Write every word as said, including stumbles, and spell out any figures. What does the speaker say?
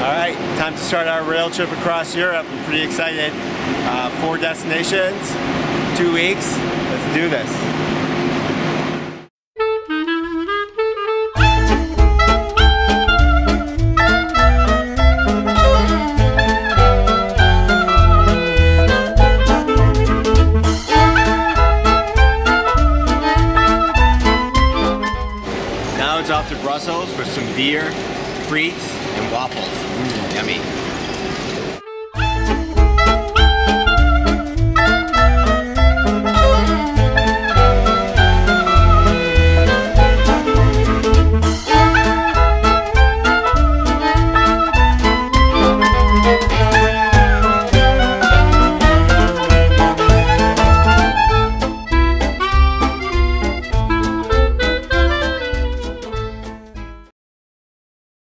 All right, time to start our rail trip across Europe. I'm pretty excited. Uh, four destinations, two weeks. Let's do this. Now it's off to Brussels for some beer, frites, and waffles. Mm, yummy.